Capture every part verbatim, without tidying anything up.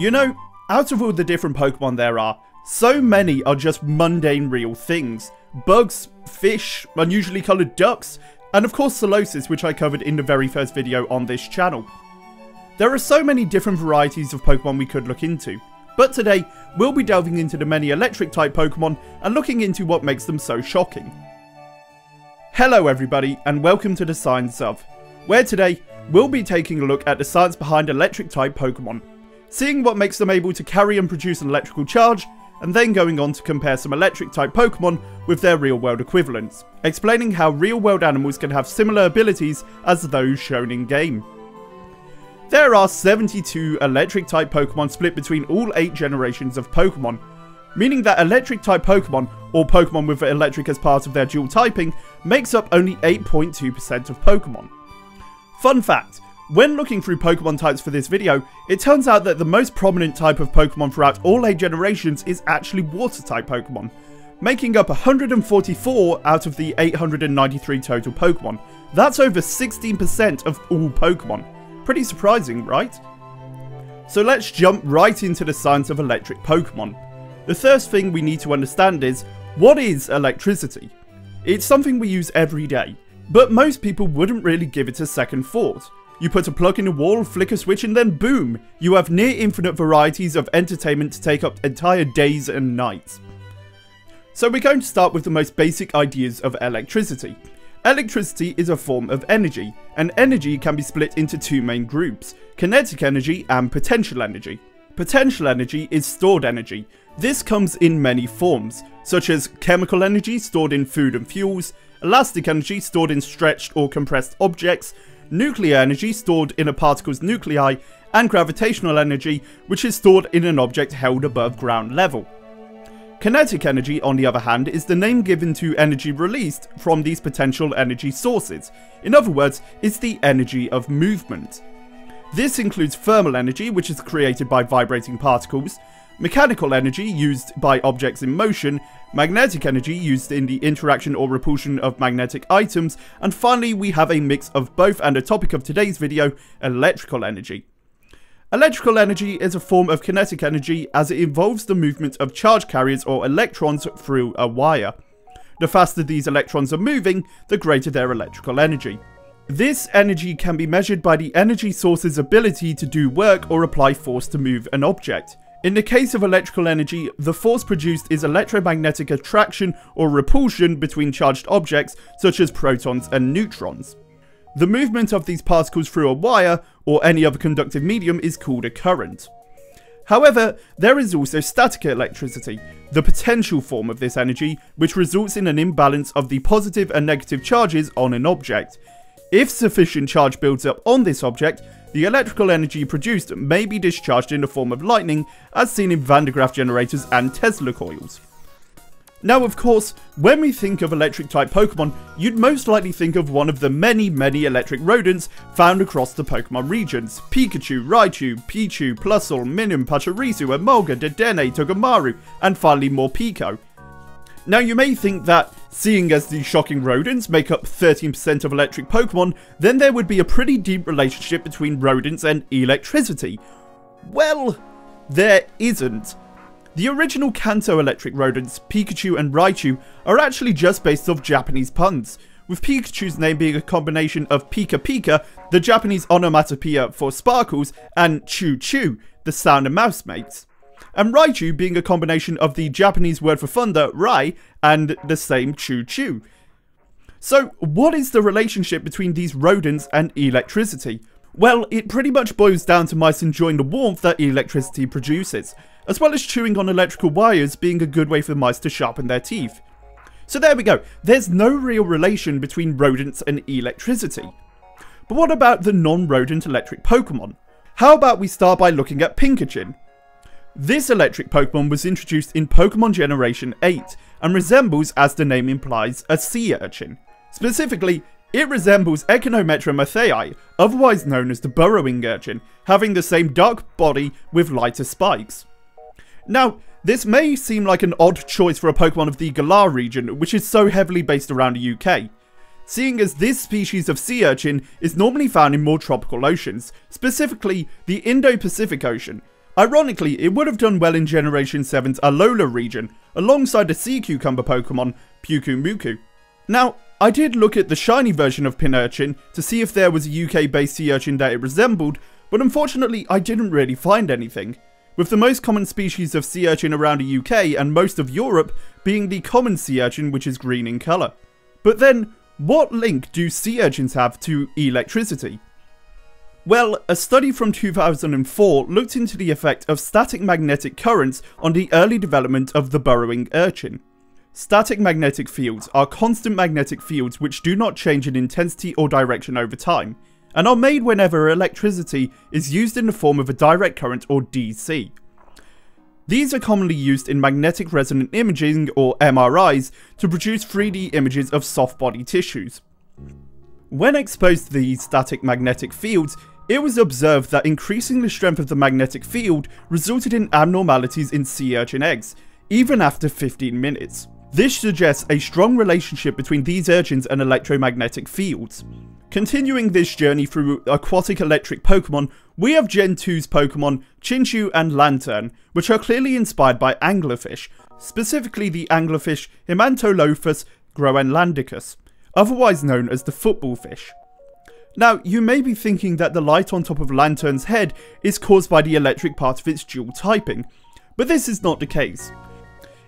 You know, out of all the different Pokemon there are, so many are just mundane real things. Bugs, fish, unusually coloured ducks, and of course Celosis, which I covered in the very first video on this channel. There are so many different varieties of Pokemon we could look into, but today we'll be delving into the many electric type Pokemon and looking into what makes them so shocking. Hello everybody and welcome to The Science Of, where today we'll be taking a look at the science behind electric type Pokemon, seeing what makes them able to carry and produce an electrical charge, and then going on to compare some electric type Pokemon with their real world equivalents, explaining how real world animals can have similar abilities as those shown in game. There are seventy-two electric type Pokemon split between all eight generations of Pokemon, meaning that electric type Pokemon, or Pokemon with electric as part of their dual typing, makes up only eight point two percent of Pokemon. Fun fact, when looking through Pokemon types for this video, it turns out that the most prominent type of Pokemon throughout all eight generations is actually water type Pokemon, making up one hundred forty-four out of the eight hundred ninety-three total Pokemon. That's over sixteen percent of all Pokemon. Pretty surprising, right? So let's jump right into the science of electric Pokemon. The first thing we need to understand is, what is electricity? It's something we use every day, but most people wouldn't really give it a second thought. You put a plug in a wall, flick a switch, and then boom! You have near infinite varieties of entertainment to take up entire days and nights. So we're going to start with the most basic ideas of electricity. Electricity is a form of energy, and energy can be split into two main groups, kinetic energy and potential energy. Potential energy is stored energy. This comes in many forms, such as chemical energy stored in food and fuels, elastic energy stored in stretched or compressed objects, nuclear energy stored in a particle's nuclei, and gravitational energy, which is stored in an object held above ground level. Kinetic energy, on the other hand, is the name given to energy released from these potential energy sources. In other words, it's the energy of movement. This includes thermal energy, which is created by vibrating particles, mechanical energy used by objects in motion, magnetic energy used in the interaction or repulsion of magnetic items, and finally we have a mix of both and a topic of today's video, electrical energy. Electrical energy is a form of kinetic energy as it involves the movement of charge carriers or electrons through a wire. The faster these electrons are moving, the greater their electrical energy. This energy can be measured by the energy source's ability to do work or apply force to move an object. In the case of electrical energy, the force produced is electromagnetic attraction or repulsion between charged objects such as protons and neutrons. The movement of these particles through a wire or any other conductive medium is called a current. However, there is also static electricity, the potential form of this energy, which results in an imbalance of the positive and negative charges on an object. If sufficient charge builds up on this object, the electrical energy produced may be discharged in the form of lightning, as seen in Van de Graaff generators and Tesla coils. Now of course, when we think of electric type Pokemon, you'd most likely think of one of the many many electric rodents found across the Pokemon regions. Pikachu, Raichu, Pichu, Plusle, Minun, Pachirisu, Emolga, Dedenne, Togedemaru, and finally Morpeko. Now you may think that, seeing as these shocking rodents make up thirteen percent of electric Pokemon, then there would be a pretty deep relationship between rodents and electricity. Well, there isn't. The original Kanto electric rodents, Pikachu and Raichu, are actually just based off Japanese puns, with Pikachu's name being a combination of Pika Pika, the Japanese onomatopoeia for sparkles, and Choo Choo, the sound a mouse makes, and Raichu being a combination of the Japanese word for thunder, Rai, and the same Choo Choo. So what is the relationship between these rodents and electricity? Well, it pretty much boils down to mice enjoying the warmth that electricity produces, as well as chewing on electrical wires being a good way for mice to sharpen their teeth. So there we go, there's no real relation between rodents and electricity. But what about the non-rodent electric Pokemon? How about we start by looking at Pinurchin? This electric Pokemon was introduced in Pokemon Generation eight, and resembles, as the name implies, a sea urchin. Specifically, it resembles Echinometra mathaei, otherwise known as the burrowing urchin, having the same dark body with lighter spikes. Now, this may seem like an odd choice for a Pokemon of the Galar region, which is so heavily based around the U K, seeing as this species of sea urchin is normally found in more tropical oceans, specifically the Indo-Pacific Ocean, Ironically, it would have done well in Generation seven's Alola region, alongside a sea cucumber Pokemon, Pukumuku. Now, I did look at the shiny version of Pinurchin to see if there was a U K-based sea urchin that it resembled, but unfortunately I didn't really find anything, with the most common species of sea urchin around the U K and most of Europe being the common sea urchin, which is green in colour. But then, what link do sea urchins have to electricity? Well, a study from two thousand four looked into the effect of static magnetic currents on the early development of the burrowing urchin. Static magnetic fields are constant magnetic fields which do not change in intensity or direction over time, and are made whenever electricity is used in the form of a direct current or D C. These are commonly used in magnetic resonant imaging or M R Is to produce three D images of soft body tissues. When exposed to these static magnetic fields, it was observed that increasing the strength of the magnetic field resulted in abnormalities in sea urchin eggs, even after fifteen minutes. This suggests a strong relationship between these urchins and electromagnetic fields. Continuing this journey through aquatic electric Pokemon, we have Gen two's Pokemon Chinchou and Lanturn, which are clearly inspired by anglerfish, specifically the anglerfish Himantolophus Groenlandicus, otherwise known as the football fish. Now, you may be thinking that the light on top of Lanturn's head is caused by the electric part of its dual typing, but this is not the case.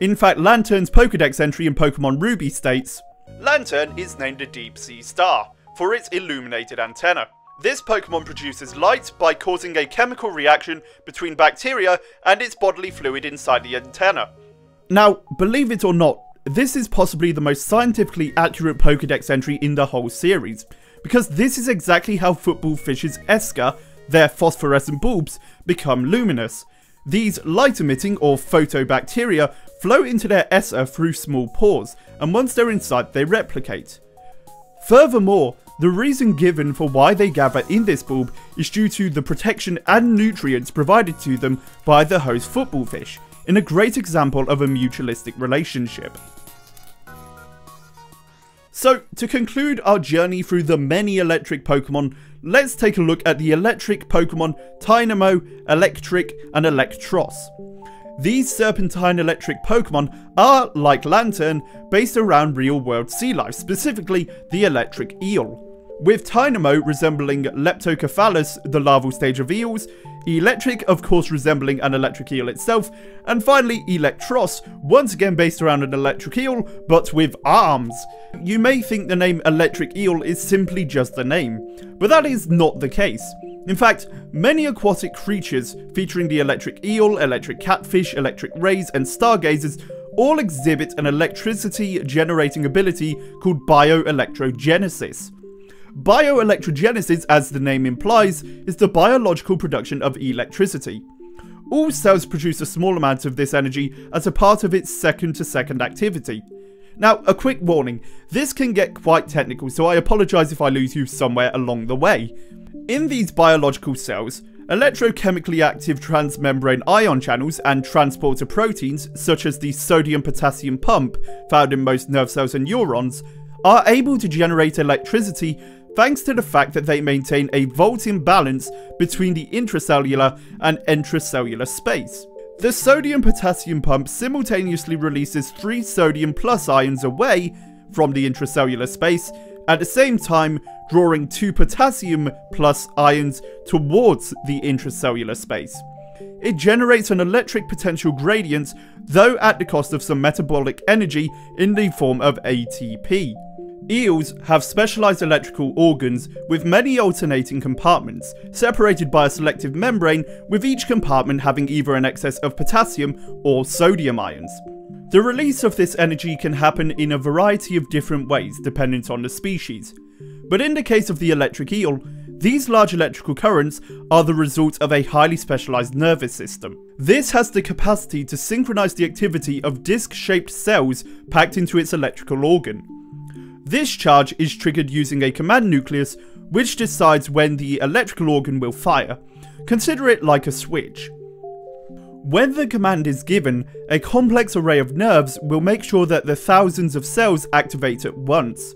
In fact, Lanturn's Pokedex entry in Pokemon Ruby states, "Lanturn is named a deep sea star for its illuminated antenna. This Pokemon produces light by causing a chemical reaction between bacteria and its bodily fluid inside the antenna." Now, believe it or not, this is possibly the most scientifically accurate Pokedex entry in the whole series, because this is exactly how football fish's esca, their phosphorescent bulbs, become luminous. These light-emitting or photobacteria flow into their essa through small pores, and once they're inside they replicate. Furthermore, the reason given for why they gather in this bulb is due to the protection and nutrients provided to them by the host football fish, in a great example of a mutualistic relationship. So, to conclude our journey through the many electric Pokemon, let's take a look at the electric Pokemon Tynamo, Eelektrik, and Eelektross. These serpentine electric Pokemon are, like Lanturn, based around real-world sea life, specifically the electric eel, with Tynamo resembling Leptocephalus, the larval stage of eels, Eelektrik of course resembling an electric eel itself, and finally Eelektross, once again based around an electric eel, but with arms. You may think the name electric eel is simply just the name, but that is not the case. In fact, many aquatic creatures featuring the electric eel, electric catfish, electric rays, and stargazers all exhibit an electricity generating ability called bioelectrogenesis. Bioelectrogenesis, as the name implies, is the biological production of electricity. All cells produce a small amount of this energy as a part of its second-to-second activity. Now, a quick warning, this can get quite technical, so I apologise if I lose you somewhere along the way. In these biological cells, electrochemically active transmembrane ion channels and transporter proteins, such as the sodium-potassium pump found in most nerve cells and neurons, are able to generate electricity thanks to the fact that they maintain a volt imbalance between the intracellular and extracellular space. The sodium-potassium pump simultaneously releases three sodium plus ions away from the intracellular space, at the same time drawing two potassium plus ions towards the intracellular space. It generates an electric potential gradient, though at the cost of some metabolic energy in the form of A T P. Eels have specialized electrical organs with many alternating compartments, separated by a selective membrane, with each compartment having either an excess of potassium or sodium ions. The release of this energy can happen in a variety of different ways, dependent on the species. But in the case of the electric eel, these large electrical currents are the result of a highly specialized nervous system. This has the capacity to synchronize the activity of disc-shaped cells packed into its electrical organ. This charge is triggered using a command nucleus, which decides when the electrical organ will fire. Consider it like a switch. When the command is given, a complex array of nerves will make sure that the thousands of cells activate at once.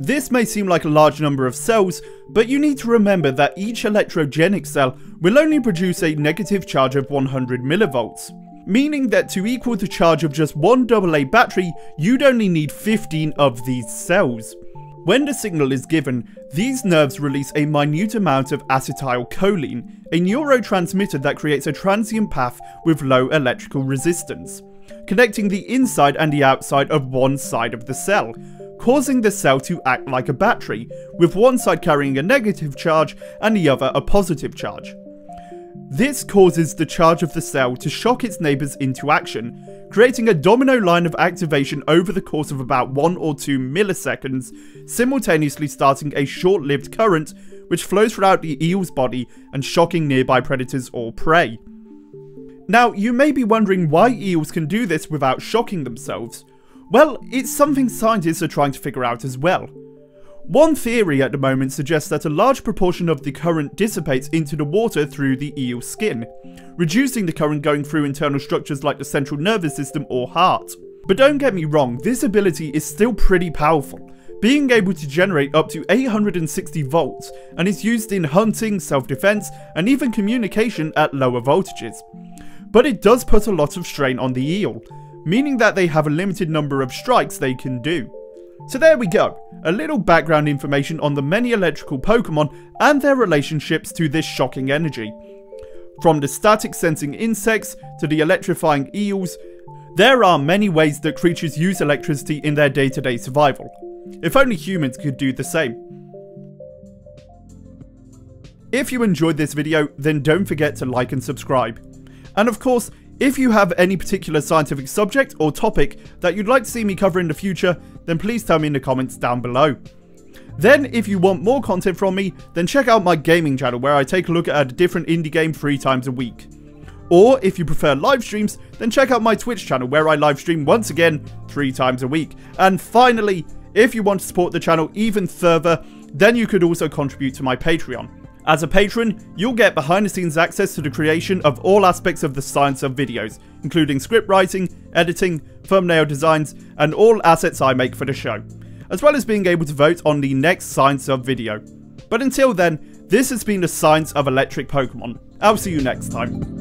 This may seem like a large number of cells, but you need to remember that each electrogenic cell will only produce a negative charge of one hundred millivolts, meaning that to equal the charge of just one double A battery, you'd only need fifteen of these cells. When the signal is given, these nerves release a minute amount of acetylcholine, a neurotransmitter that creates a transient path with low electrical resistance, connecting the inside and the outside of one side of the cell, causing the cell to act like a battery, with one side carrying a negative charge and the other a positive charge. This causes the charge of the cell to shock its neighbours into action, creating a domino line of activation over the course of about one or two milliseconds, simultaneously starting a short-lived current which flows throughout the eel's body and shocking nearby predators or prey. Now, you may be wondering why eels can do this without shocking themselves. Well, it's something scientists are trying to figure out as well. One theory at the moment suggests that a large proportion of the current dissipates into the water through the eel skin, reducing the current going through internal structures like the central nervous system or heart. But don't get me wrong, this ability is still pretty powerful, being able to generate up to eight hundred sixty volts, and is used in hunting, self-defense, and even communication at lower voltages. But it does put a lot of strain on the eel, meaning that they have a limited number of strikes they can do. So there we go, a little background information on the many electrical Pokemon and their relationships to this shocking energy. From the static sensing insects to the electrifying eels, there are many ways that creatures use electricity in their day-to-day survival. If only humans could do the same. If you enjoyed this video, then don't forget to like and subscribe. And of course, if you have any particular scientific subject or topic that you'd like to see me cover in the future, then please tell me in the comments down below. Then, if you want more content from me, then check out my gaming channel where I take a look at a different indie game three times a week. Or, if you prefer live streams, then check out my Twitch channel where I live stream once again three times a week. And finally, if you want to support the channel even further, then you could also contribute to my Patreon. As a patron, you'll get behind-the-scenes access to the creation of all aspects of the science of videos, including script writing, editing, thumbnail designs, and all assets I make for the show, as well as being able to vote on the next Science of video. But until then, this has been the Science of Electric Pokemon. I'll see you next time.